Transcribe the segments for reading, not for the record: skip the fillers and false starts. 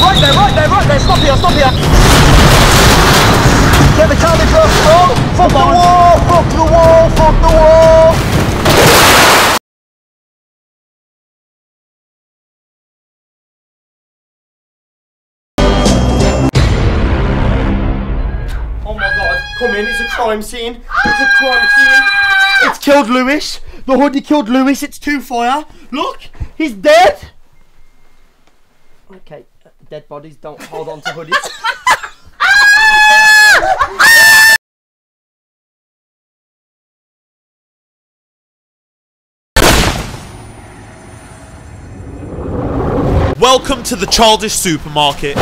there, right there, right there, right there. Stop here, stop here. Get the car in first, bro. Fuck the wall, fuck the wall, fuck the wall. Oh my god, come in, it's a crime scene. It's a crime scene. It's killed Lewis. The hoodie killed Lewis. It's two fire. Look, he's dead. Okay, dead bodies don't hold on to hoodies. Welcome to the childish supermarket.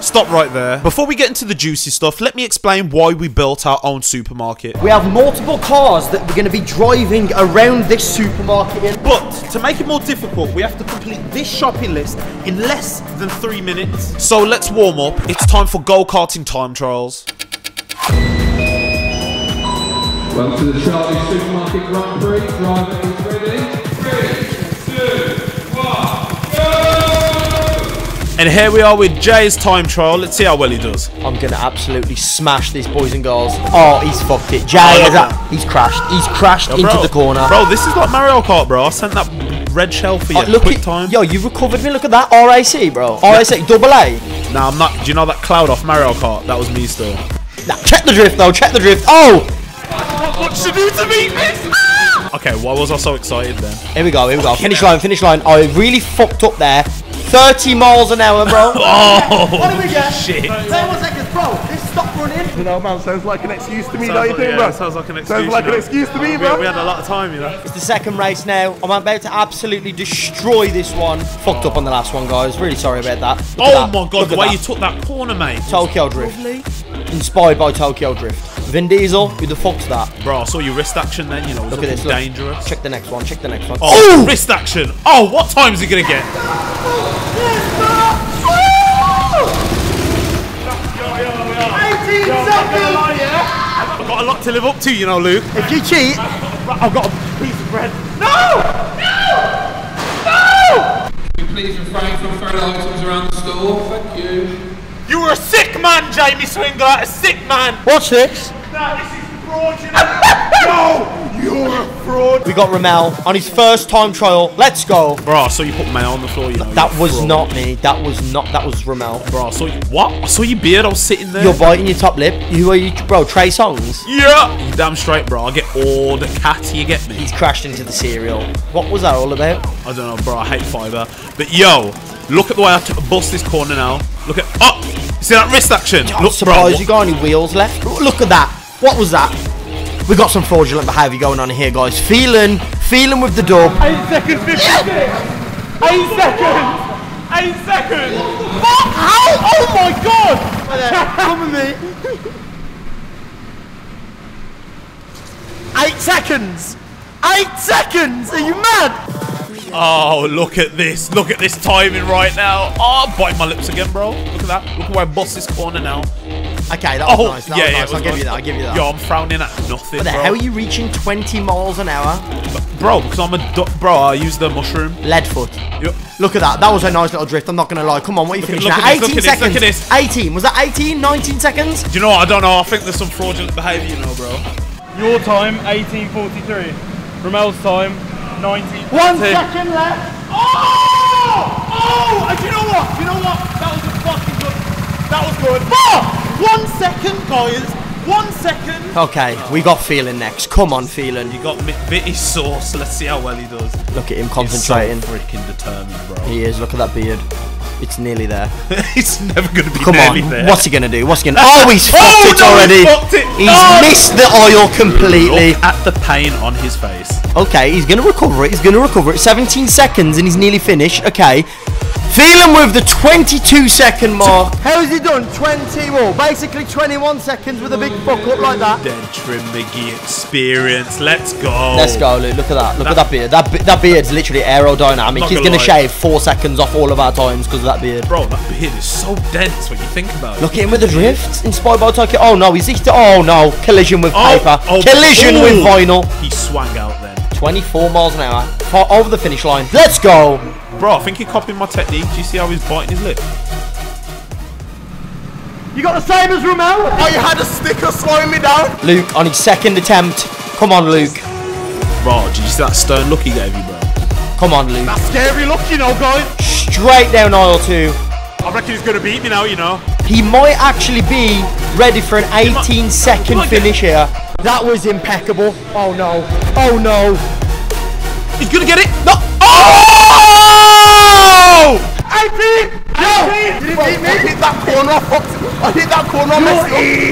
Stop right there. Before we get into the juicy stuff, let me explain why we built our own supermarket. We have multiple cars that we're going to be driving around this supermarket in. But to make it more difficult, we have to complete this shopping list in less than 3 minutes. So let's warm up. It's time for go-karting time trials. Welcome to the Charlie Supermarket Grand Prix. Driver is ready. 3, 2, 1. And here we are with Jay's time trial. Let's see how well he does. I'm going to absolutely smash these boys and girls. Oh, he's fucked it. Jay, he's crashed. He's crashed into the corner. Bro, this is like Mario Kart, bro. I sent that red shell for you. Quick time. Yo, you recovered me. Look at that. RAC, bro. RAC, double A. Nah, I'm not. Do you know that cloud off Mario Kart? That was me still. Nah, check the drift, though. Check the drift. Oh! What should you do to me? Okay, why was I so excited then? Here we go. Here we go. Finish line, finish line. I really fucked up there. 30 miles an hour, bro. Oh, what do we get? Shit. 31 seconds, bro. This stop running. You know, man, sounds like an excuse to me. Don't you think, bro? Sounds like an excuse. Sounds like an excuse to me, bro. We had a lot of time, you know. It's the second race now. I'm about to absolutely destroy this one. Fucked up on the last one, guys. Really sorry about that. Oh my god, the way you took that corner, mate. Tokyo Drift. Inspired by Tokyo Drift. Vin Diesel, who the fuck's that? Bro, I saw your wrist action then, you know. Look at this. Dangerous. Check the next one. Check the next one. Oh, wrist action. Oh, what time is he gonna get? I've got a lot to live up to, you know, Luke. If you cheat, I've got a piece of bread. No! No! No! Can you please refrain from throwing items around the store? Thank you. You were a sick man, Jamie Swingler. A sick man. Watch this. Nah, this is fraudulent. No, you're a fraud. We got Ramel on his first time trial. Let's go. Bro, I saw you put mail on the floor. You know, that was fraud. Not me. That was not. That was Ramel. Bro, I saw you. What? I saw your beard. I was sitting there. You're biting your top lip. Who are you, bro? Trey Songz. Yeah. You damn straight, bro. I get all the cat. You get me. He's crashed into the cereal. What was that all about? I don't know, bro. I hate fiber. But yo, look at the way I bust this corner now. Look at see that wrist action. I'm surprised you got any wheels left. Look at that. What was that? We got some fraudulent behaviour going on here, guys. Feeling with the dub. 8 seconds, 56. 8 seconds. 8 seconds. Fuck! How? Oh my god! Come with me. 8 seconds. 8 seconds. Are you mad? Oh, look at this. Look at this timing right now. Oh, I'm biting my lips again, bro. Look at that. Look at where I boss this corner now. Okay, that was nice. That was nice. I'll give you that. I'll give you that. Yo, I'm frowning at nothing, bro. How are you reaching 20 miles an hour? Bro, because I'm a... Bro, I used the mushroom. Lead foot. Yep. Look at that. That was a nice little drift. I'm not going to lie. Come on, what are you finishing at? 18 seconds. Look at this. 18. Was that 18? 19 seconds? Do you know what? I don't know. I think there's some fraudulent behaviour, you know, bro. Your time, 18:43. Ramel's time... 90. 1 second left. Oh! Oh! And you know what? You know what? That was a fucking good. That was good. Oh! 1 second, guys. 1 second. Okay, we got Phelan next. Come on, Phelan. You got bitty sauce. Let's see how well he does. Look at him concentrating. He's so freaking determined, bro. He is. Look at that beard. It's nearly there. It's never going to be nearly there. What's he going to do? What's he going to... Oh, he's fucked it already. He's missed the oil completely. Look at the pain on his face. Okay, he's going to recover it. He's going to recover it. 17 seconds and he's nearly finished. Okay. Feeling with the 22-second mark. How's he done? 20, well, basically 21 seconds with a big fuck up like that. Then Trim McGee experience. Let's go. Let's go, Luke. Look at that. Look at that beard. That beard's literally aerodynamic. He's going to shave 4 seconds off all of our times because of that beard. Bro, that beard is so dense when you think about it. Look at him with the drift. Inspired by Tokyo. Oh, no. He's hit. Oh, no. Collision with paper. Oh, collision with vinyl. He swang out then. 24 miles an hour. Over the finish line. Let's go. Bro, I think he copied my technique. Do you see how he's biting his lip? You got the same as Romel? Oh, you had a sticker slowing me down? Luke, on his second attempt. Come on, Luke. Bro, did you see that stern look he gave you, bro? Come on, Luke. That scary look, you know, guys. Straight down aisle 2. I reckon he's going to beat me now, you know. He might actually be ready for an 18-second finish here. That was impeccable. Oh, no. Oh, no. He's going to get it. No. Oh! I beat! I beat! Did he beat me? I hit that corner. I hit that corner.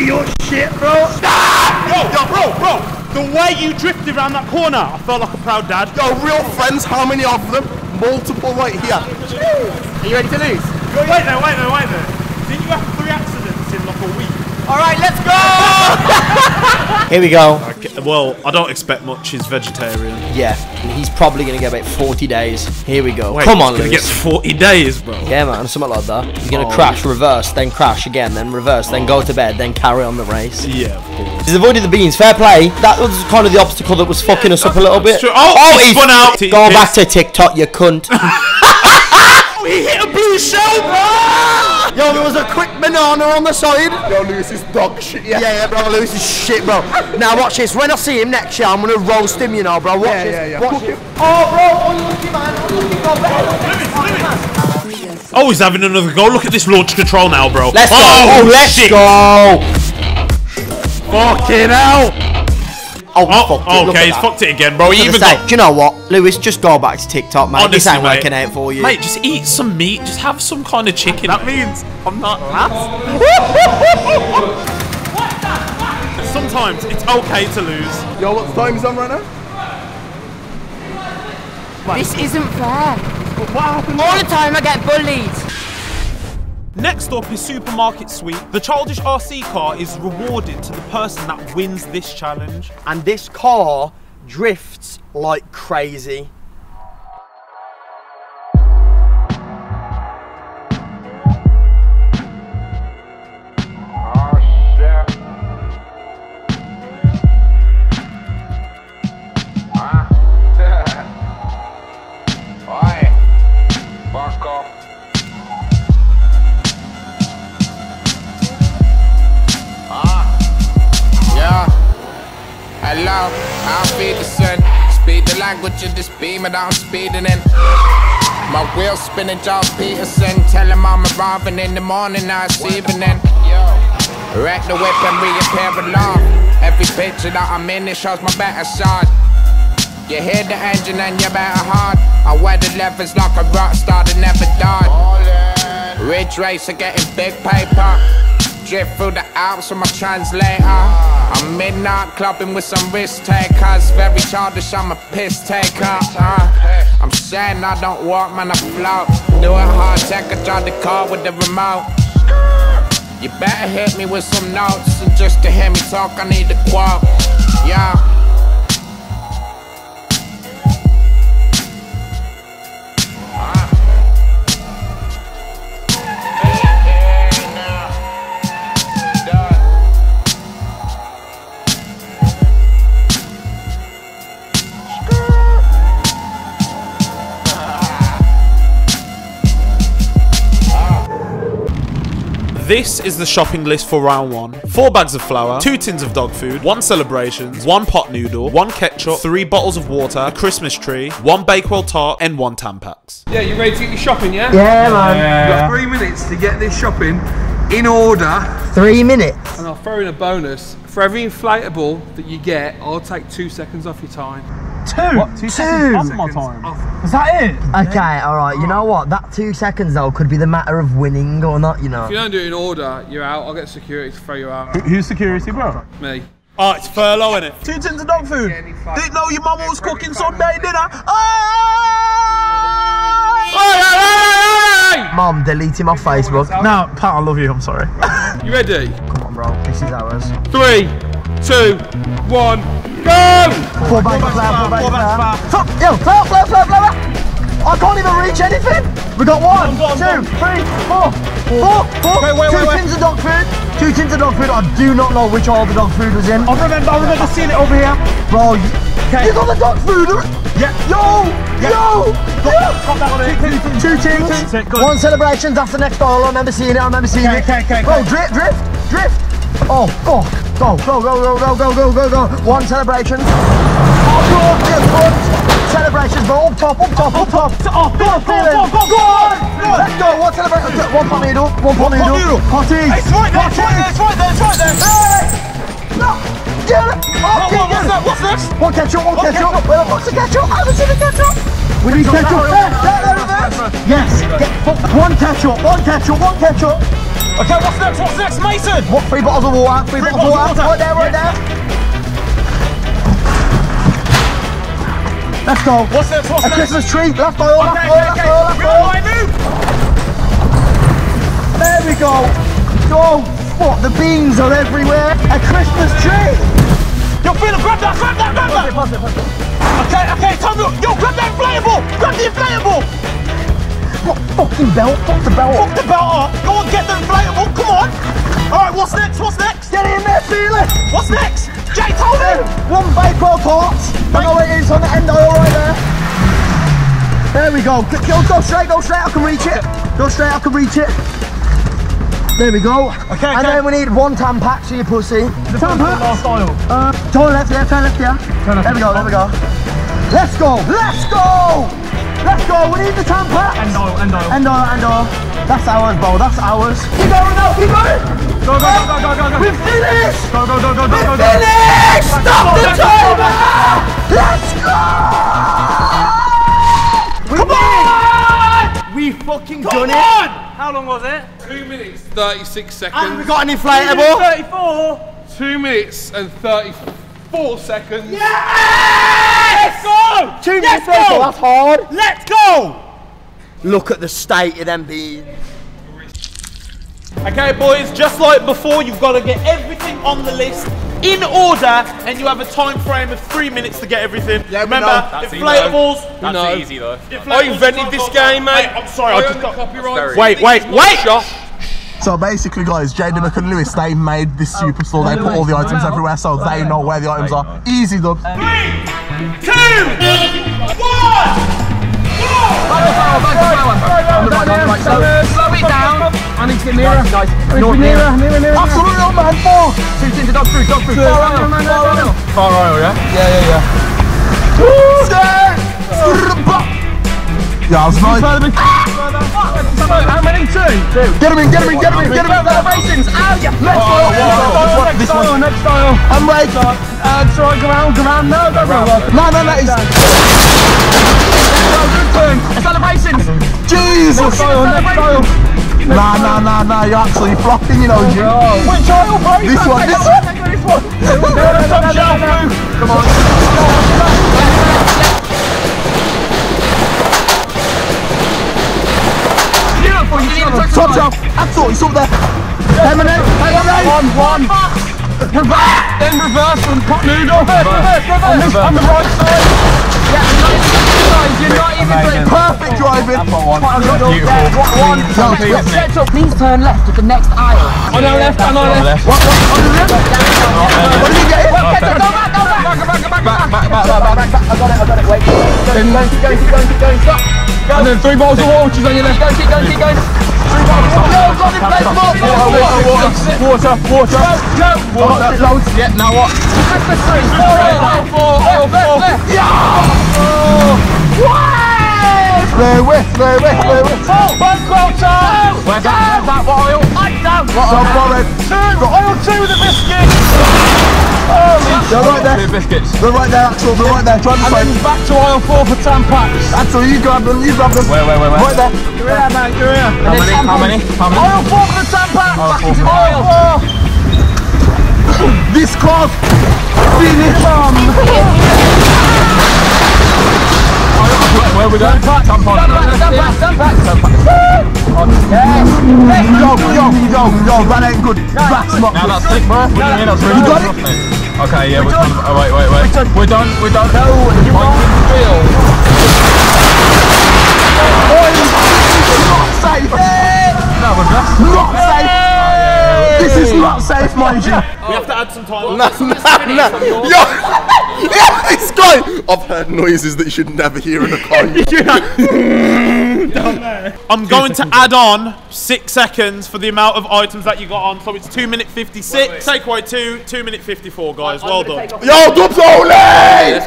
You're shit, bro. Stop! Yo, bro. The way you drifted around that corner, I felt like a proud dad. Yo, real friends, how many of them? Multiple right here. Are you ready to lose? Wait there. Didn't you have 3 accidents in like a week? All right, let's go! Here we go. Okay, well, I don't expect much. He's vegetarian. Yeah, he's probably going to get about 40 days. Here we go. Wait, come on, Lewis. He's going to get 40 days, bro. Yeah, man, something like that. He's going to crash, reverse, then crash again, then reverse, then go to bed, then carry on the race. Yeah, of course. He's avoided the beans. Fair play. That was kind of the obstacle that was fucking us up a little bit. True. Oh, he's spun out. Go back to TikTok, you cunt. He hit a blue shell, bro! Yo, there was a quick banana on the side. Yo, Lewis is dog shit, yeah. Yeah, bro, Lewis is shit, bro. Now, watch this. When I see him next year, I'm going to roast him, you know, bro. Watch this. Watch him. Oh, bro, unlucky, man. Unlucky, bro. Oh, Lewis. Oh, he's having another go. Look at this launch control now, bro. Let's go. Oh, let's go. Fucking hell. Oh, okay, he's fucked it again, bro. He even got... Do you know what, Lewis? Just go back to TikTok, mate. Honestly, this ain't working out for you. Mate, just eat some meat. Just have some kind of chicken. That means I'm not last. Sometimes it's okay to lose. Yo, what time is on right now? This isn't fair. What happened? All the time I get bullied. Next up is Supermarket Sweep. The childish RC car is rewarded to the person that wins this challenge. And this car drifts like crazy. Language is beaming, I'm speeding in. My wheel's spinning, John Peterson. Tell him I'm arriving in the morning, now it's evening. Wreck the whip and reappear alarm. Every picture that I'm in, it shows my better side. You hear the engine and you better hard. I wear the levers like a rock star that never died. Ridge Racer getting big paper. Drift through the Alps with my translator. I'm midnight clubbing with some risk takers. Very childish, I'm a piss taker. I'm saying I don't walk, man, I float. Do a hard tech, I drive the car with the remote. You better hit me with some notes. And just to hear me talk, I need a quote. Yeah. This is the shopping list for round 1. 4 bags of flour, 2 tins of dog food, 1 celebrations, 1 pot noodle, 1 ketchup, 3 bottles of water, a Christmas tree, 1 Bakewell tart, and 1 Tampax. Yeah, you ready to get your shopping, yeah? Yeah, man. You've got 3 minutes to get this shopping in order. 3 minutes. And I'll throw in a bonus. For every inflatable that you get, I'll take 2 seconds off your time. Two seconds off my time. Is that it? Okay, alright, you know what? That 2 seconds though could be the matter of winning or not, you know. If you don't do it in order, you're out. I'll get security to throw you out. Who's security, bro? Me. Oh, it's furlough, isn't it? 2 tins of dog food. Didn't know your mum was cooking Sunday dinner. Oh! Hey! Mom, delete him off Facebook. No, Pat, I love you. I'm sorry. You ready? Come on, bro. This is ours. 3, 2, 1, go! Four back, top, yo, top, left, left, left. I can't even reach anything. We got one, two, three, four. Wait, two tins of dog food. Two tins of dog food. I do not know which all the dog food was in. I remember seeing it over here. Bro, you got the dog food. Yeah. Yo! Two tins. One Celebrations. That's the next all. I remember seeing it. Okay. Bro, drift. Oh, go. One Celebration. Celebrations, bro. Up top. Let's go. One Celebration. One pot noodle. It's right there. Hey! No. Get it. What's next? One ketchup. Wait, what's the ketchup? I haven't seen the ketchup. We need ketchup. There. Yes. One ketchup. Okay, what's next, Mason? What, three bottles of water. Right there. Let's go. What's next? Christmas tree. Left by all. There we go. What? The beans are everywhere. A Christmas tree. Yo, Phil, grab that. Okay, time to... Yo, grab that inflatable. What? Fucking belt. Fuck the belt up. Go on, get the inflatable. Come on. All right, what's next? Get in there, Phil. What's next? Jay told him! One Bakewell tart. I know it is on the end aisle right there. There we go. Go straight. I can reach it. There we go. Okay. Then we need one Tampax for your pussy. Tampax? Last aisle. Turn left, yeah. There we go. Let's go. We need the Tampax. End aisle. That's ours, bro. Keep going. Go. We've finished! Go. We've finished! Stop the timer! Let's go! Come on! We fucking done it! How long was it? 2 minutes, 36 seconds. And we got an inflatable. 34. 2 minutes and 34 seconds. Yes! Let's go! 2 minutes, that's hard. Let's go! Look at the state of them beans. Okay, boys, just like before, you've got to get everything on the list in order, and you have a time frame of 3 minutes to get everything. Yeah, remember, inflatables. That's easy, though. I invented this game, mate. I'm sorry, I just got copyright. Wait. So basically, guys, Jaden and Lewis, they made this superstore. They put all the items everywhere, so they know where the items are. Easy, though. 3, 2, 1. Slow it down. I need to get nearer. Nice. Absolutely on, man. 4. 2 tins of dog food. Far aisle, yeah? Yeah. Woo! Yeah, I was nice. How many? 2. Get him in. Celebrations. Ow, yeah. Let's go. Next aisle. I'm ready. Try go round. No. Celebrations! Jesus! Nah, you're absolutely flopping, you know. Which aisle, bro? This one! Come on. Beautiful, you need to top shelf! Absolutely, it's up there! One! Then reverse from Pot Noodle! Reverse! On the right side! Perfect driving. Please turn left at the next aisle. I know left. What did you get? Back. I got it. Wait. Keep going. Stop. And then 3 bottles of water, which is on your left. Keep going. 3 bottles. Water. Loads. Yeah. Now what? 4. Yeah. Where? Bakewell tart! Where's that oil? I'm down! Oil 2 with the biscuits! They're right there, Axel, they're right there, try to find them. Back to oil 4 for Tampax. Axel, you grab them. Where? Right there. You're here. How many? Oil 4 for the Tampax! Oil 4! This car's finished! Where are we going? Tampax! Yes. Yes. Yo, that ain't good. That's not good. Now that's sick, bro. You got it? Okay, yeah, we're done. Oh, wait. We're done. No, you won't. Not safe. No, we're just not safe. This is not safe, mind you. We have to add some time. No. Yeah, it's going. I've heard noises that you should never hear in a car. I'm going to add on 6 seconds for the amount of items that you got on. So it's 2:56. Wait. Take away 2:54, guys. Well done. Yo, Dubs only!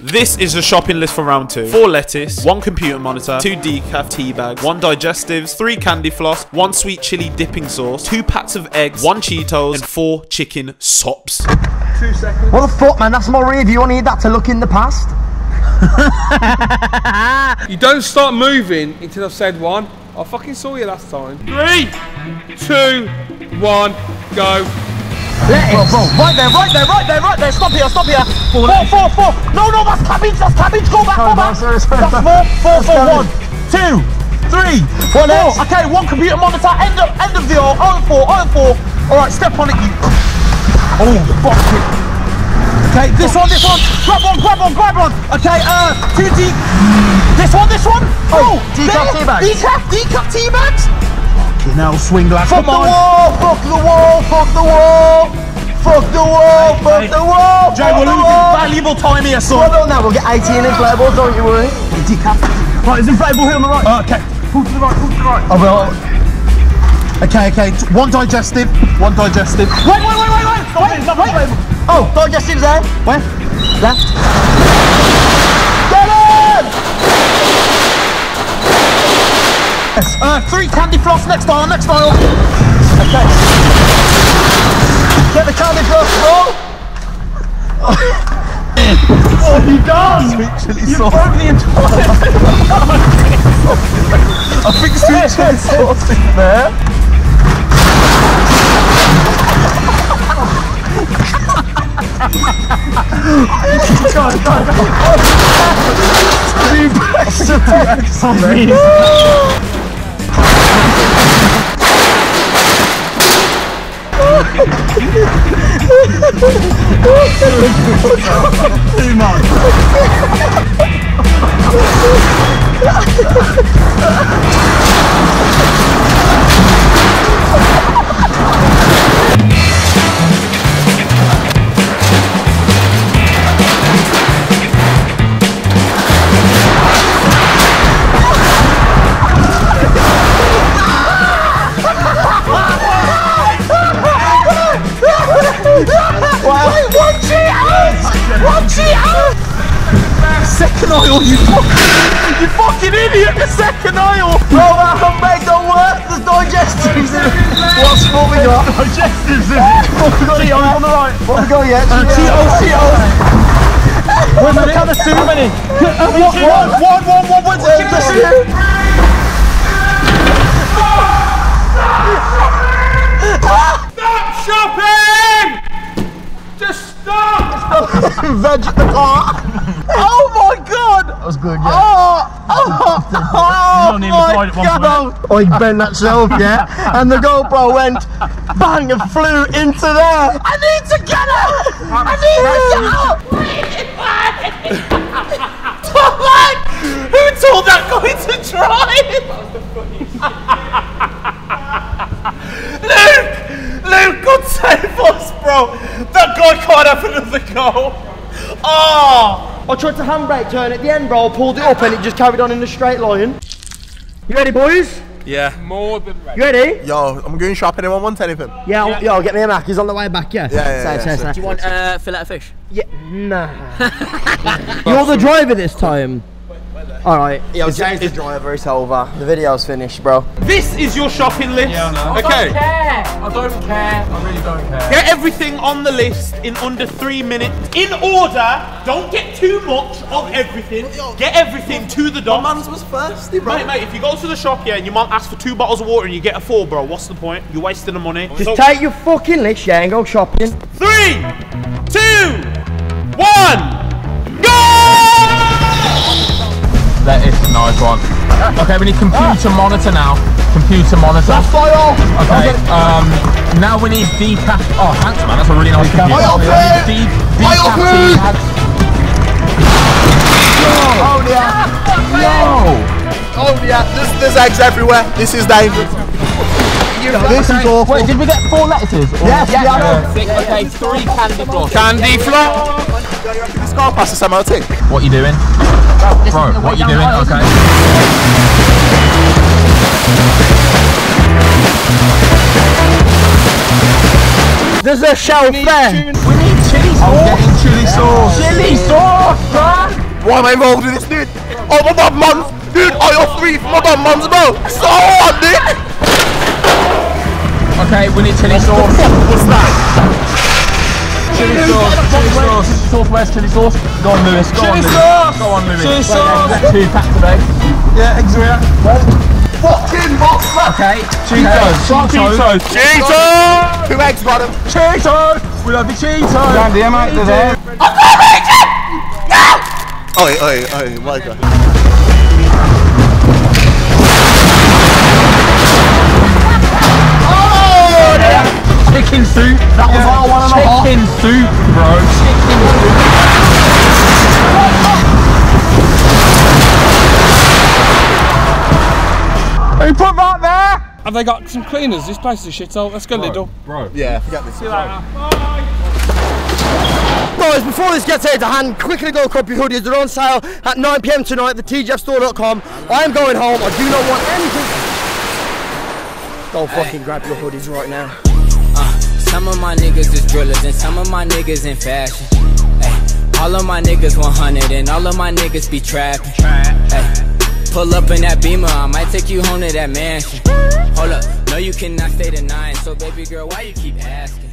This is the shopping list for round 2. 4 lettuce, 1 computer monitor, 2 decaf tea bags, 1 digestives, 3 candy floss, 1 sweet chili dipping sauce, 2 packs of eggs, 1 Cheetos, and 4 chicken sops. 2 seconds. What the fuck, man? That's my review. I need that to look in the past. You don't start moving until I've said 1. I fucking saw you last time. 3, 2, 1, go. Right there. Stop here. 4, 4, 4. No, that's cabbage. Go back. That's 4, 4, 4, 1, 2, 3, 1. Okay, 1 computer monitor. End of the hole. On 4. Alright, step on it, you. Oh, fuck it. Okay, this one. Grab on. Okay, two deep. This one. Oh, decaf tea bags. Now swing glass. Fuck the wall! Fuck the wall! Jay, we're losing valuable time here, son. Well done now, we'll get 18 inflatable, don't you worry. Right, there's inflatable here on the right. Okay. Pull to the right. Oh, well. Okay. 1 digestive. Wait! Stop it. Oh, digestive's there. Where? Left. Get in! 3 candy floss, next aisle. Okay. Get the candy floss, bro. What have you done? You've broken the entire I think sweet chili sauce in there. God. Second aisle, you fucking idiot! The second aisle! Bro, that handbag don't work! There's digestives in it! What's what we got? Digestives in it! What we got here? On the right! What we got yet? Cheetos! We're not gonna too many! One! Stop shopping! Just stop! Veg at the car! Oh my god! That was good, yeah. Oh my god! Oh, he bent that shelf, yeah? And the GoPro went bang and flew into there! I need to get out! I need to get out! Who told that guy to drive? Luke, God save us, bro! That guy can't have another goal! Oh! I tried to handbrake turn at the end, bro, I pulled it up and it just carried on in a straight line. You ready, boys? Yeah. More than ready. You ready? Yo, I'm going shopping, anyone want anything? Yeah. Yo, get me a Mac, he's on the way back, yeah? Yeah. Do you want fillet of fish? Yeah, nah. You're the driver this time? Alright. Yo, James the driver, it's over. The video's finished, bro. This is your shopping list. Yeah, I know. Okay. I don't care. I really don't care. Get everything on the list in under 3 minutes. In order, don't get too much of everything. Get everything to the dot. My man's was thirsty, bro. Mate, if you go to the shop here and your mum asks for 2 bottles of water and you get a 4, bro, what's the point? You're wasting the money. Just take your fucking list, yeah, and go shopping. 3, 2, 1, go! That is a nice one. Okay, we need computer monitor now. Computer monitor. That's fire! Okay, now we need decaf. Oh, thanks man, that's a really nice computer. Decaf tea pads. Oh yeah! No! Oh yeah! There's eggs everywhere. This is dangerous. This is awful. Wait, did we get 4 letters? Yes, yeah. Okay, 3 candy floss. Candy floss. Do you reckon this car passes MOT? What are you doing, bro? What are you doing? Okay. There's a shelf there. We need chili sauce. I'm getting chili sauce. Chili sauce, bro. Why am I involved in this, dude? Oh my god, man! Dude, I have 3 my god, man's mouth! So hard, dude! Okay, we need chili sauce. What's that? Chili sauce. Chili sauce, where's chili sauce? Go on, Lewis. Go on, Lewis. Chili sauce! 2 pack today. Yeah, eggs are here. Fucking box man! Okay, Cheetos. Cheetos! 2 eggs, bottom. Cheetos! We love the Cheetos! Down here, mate, they're there. I'm not reaching! No! Oi, my god. Oh, yeah. Chicken soup. That was our 1.5. Chicken soup, bro. Chicken soup. Who put that there? Have they got some cleaners? This place is a shithole. Let's go Lidl. Bro. Yeah, forget this. See you later. Bye. Guys, before this gets out of hand, quickly go copy hoodies. They're on sale at 9 PM tonight at thetgfstore.com. I am going home. I do not want anything. Go fucking grab your hoodies right now. Some of my niggas is drillers and some of my niggas in fashion. All of my niggas 100 and all of my niggas be trapping. Pull up in that Beamer, I might take you home to that mansion. Hold up, no you cannot stay the 9, so baby girl, why you keep asking?